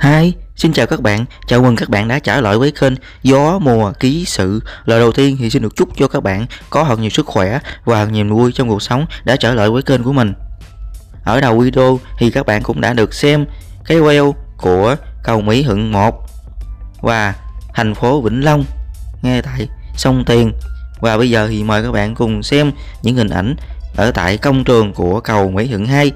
Hi, xin chào các bạn, chào mừng các bạn đã trở lại với kênh Gió Mùa Ký Sự. Lời đầu tiên thì xin được chúc cho các bạn có thật nhiều sức khỏe và thật nhiều niềm vui trong cuộc sống đã trở lại với kênh của mình. Ở đầu video thì các bạn cũng đã được xem cái whale của cầu Mỹ Thuận 1 và thành phố Vĩnh Long ngay tại sông Tiền. Và bây giờ thì mời các bạn cùng xem những hình ảnh ở tại công trường của cầu Mỹ Thuận 2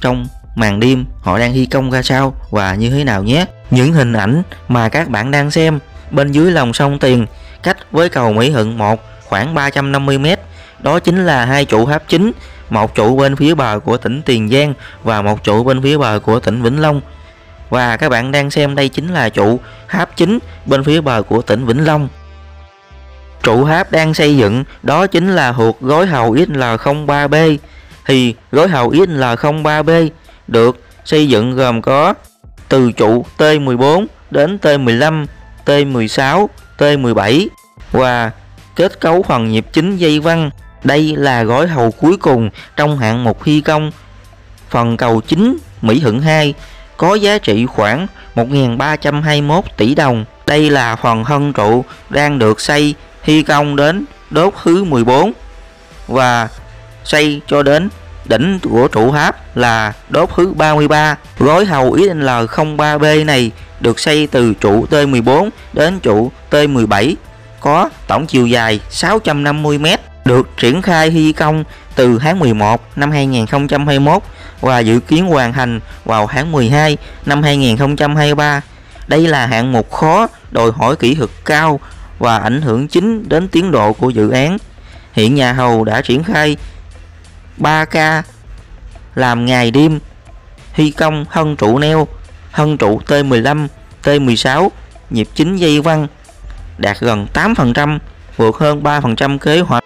trong màn đêm họ đang thi công ra sao và như thế nào nhé. Những hình ảnh mà các bạn đang xem bên dưới lòng sông Tiền cách với cầu Mỹ Thuận 1 khoảng 350 m, đó chính là hai trụ tháp chính, một trụ bên phía bờ của tỉnh Tiền Giang và một trụ bên phía bờ của tỉnh Vĩnh Long. Và các bạn đang xem đây chính là trụ tháp chính bên phía bờ của tỉnh Vĩnh Long. Trụ tháp đang xây dựng đó chính là thuộc gói hầu XL03B. Thì gói hầu XL03B được xây dựng gồm có từ trụ T14 đến T15, T16, T17 và kết cấu phần nhịp chính dây văng. Đây là gói hầu cuối cùng trong hạng mục thi công phần cầu chính Mỹ Thuận 2 có giá trị khoảng 1.321 tỷ đồng. Đây là phần thân trụ đang được xây thi công đến đốt thứ 14 và xây cho đến đỉnh của trụ tháp là đốt thứ 33. Gói hầu XL03B này được xây từ trụ T14 đến trụ T17 có tổng chiều dài 650 m, được triển khai thi công từ tháng 11 năm 2021 và dự kiến hoàn thành vào tháng 12 năm 2023. Đây là hạng mục khó, đòi hỏi kỹ thuật cao và ảnh hưởng chính đến tiến độ của dự án. Hiện nhà thầu đã triển khai 3K làm ngày đêm thi công thân trụ neo, thân trụ T15, T16, nhịp chính dây văng đạt gần 8%, vượt hơn 3% kế hoạch.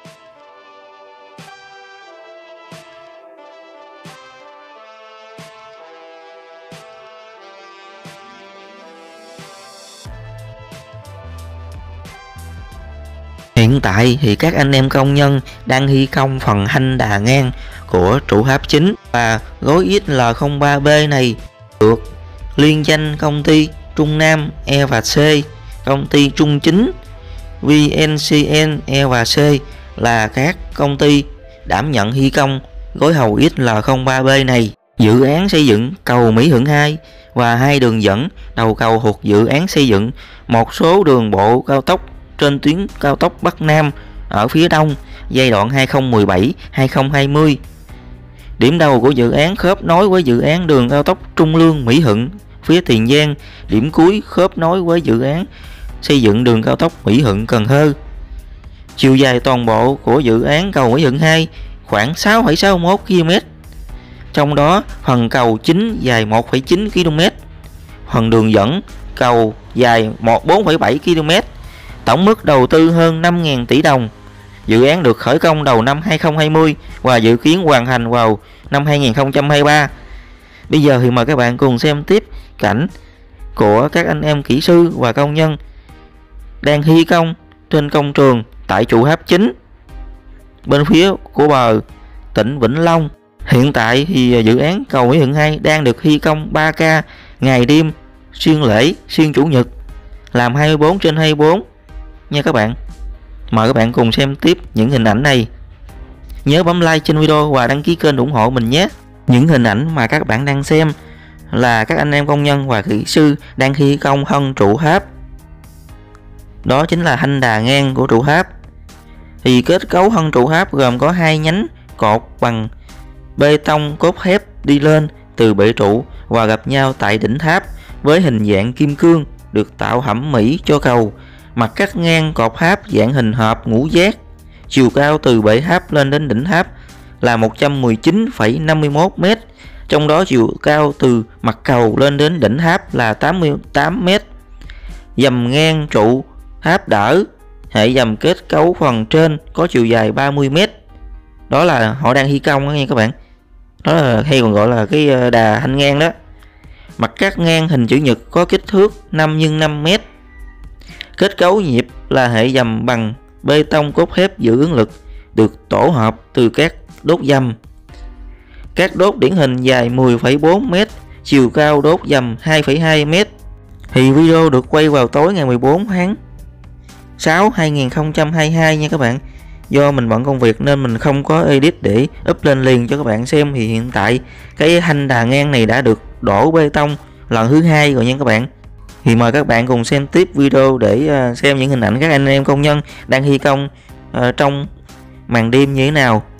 Hiện tại thì các anh em công nhân đang thi công phần thanh đà ngang của trụ tháp chính và gói XL03B này được liên danh công ty Trung Nam E và C, công ty Trung Chính, VNCN E và C là các công ty đảm nhận thi công gói hầu XL03B này. Dự án xây dựng cầu Mỹ Thuận 2 và hai đường dẫn đầu cầu thuộc dự án xây dựng một số đường bộ cao tốc trên tuyến cao tốc Bắc Nam ở phía đông giai đoạn 2017-2020. Điểm đầu của dự án khớp nối với dự án đường cao tốc Trung Lương-Mỹ Thuận phía Tiền Giang, điểm cuối khớp nối với dự án xây dựng đường cao tốc Mỹ Thuận-Cần Thơ. Chiều dài toàn bộ của dự án cầu Mỹ Thuận 2 khoảng 6,61 km. Trong đó, phần cầu chính dài 1,9 km, phần đường dẫn cầu dài 4,7 km. Tổng mức đầu tư hơn 5.000 tỷ đồng. Dự án được khởi công đầu năm 2020 và dự kiến hoàn thành vào năm 2023. Bây giờ thì mời các bạn cùng xem tiếp cảnh của các anh em kỹ sư và công nhân đang thi công trên công trường tại trụ tháp chính bên phía của bờ tỉnh Vĩnh Long. Hiện tại thì dự án cầu Mỹ Thuận 2 đang được thi công 3K ngày đêm, xuyên lễ, xuyên chủ nhật, làm 24/24 nha các bạn. Mời các bạn cùng xem tiếp những hình ảnh này. Nhớ bấm like trên video và đăng ký kênh ủng hộ mình nhé. Những hình ảnh mà các bạn đang xem là các anh em công nhân và kỹ sư đang thi công thân trụ tháp. Đó chính là thanh đà ngang của trụ tháp. Thì kết cấu thân trụ tháp gồm có hai nhánh cột bằng bê tông cốt thép đi lên từ bệ trụ và gặp nhau tại đỉnh tháp với hình dạng kim cương, được tạo thẩm mỹ cho cầu. Mặt cắt ngang cột tháp dạng hình hộp ngũ giác, chiều cao từ bệ tháp lên đến đỉnh tháp là 119,51 m, trong đó chiều cao từ mặt cầu lên đến đỉnh tháp là 88 m. Dầm ngang trụ tháp đỡ, hệ dầm kết cấu phần trên có chiều dài 30 m. Đó là họ đang thi công đó nha các bạn. Đó là hay còn gọi là cái đà thanh ngang đó. Mặt cắt ngang hình chữ nhật có kích thước 5 x 5 m. Kết cấu nhịp là hệ dầm bằng bê tông cốt thép giữ ứng lực, được tổ hợp từ các đốt dầm. Các đốt điển hình dài 10,4 m, chiều cao đốt dầm 2,2 m. Thì video được quay vào tối ngày 14 tháng 6 2022 nha các bạn. Do mình bận công việc nên mình không có edit để up lên liền cho các bạn xem. Thì hiện tại cái thanh đà ngang này đã được đổ bê tông lần thứ 2 rồi nha các bạn. Thì mời các bạn cùng xem tiếp video để xem những hình ảnh các anh em công nhân đang thi công trong màn đêm như thế nào.